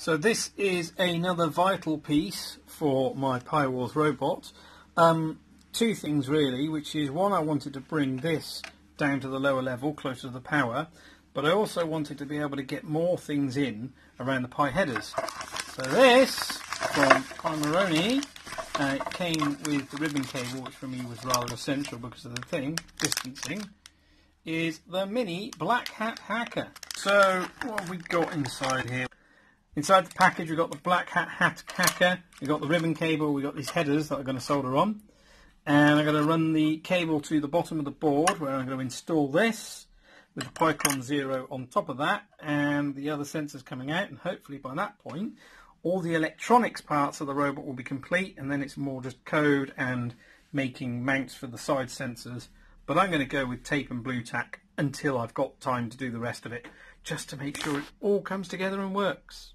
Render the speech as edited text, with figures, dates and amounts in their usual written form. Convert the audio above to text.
So this is another vital piece for my PyWars robot. Two things really, which is one, I wanted to bring this down to the lower level, closer to the power, but I also wanted to be able to get more things in around the Pi headers. So this, from Pimoroni, it came with the ribbon cable, which for me was rather essential because of the thing, distancing, is the Mini Black Hat Hacker. So what have we got inside here? Inside the package we've got the Black Hat Hacker, we've got the ribbon cable, we've got these headers that I'm going to solder on. And I'm going to run the cable to the bottom of the board where I'm going to install this with the Picon Zero on top of that and the other sensors coming out, and hopefully by that point all the electronics parts of the robot will be complete, and then it's more just code and making mounts for the side sensors. But I'm going to go with tape and blue tack until I've got time to do the rest of it, just to make sure it all comes together and works.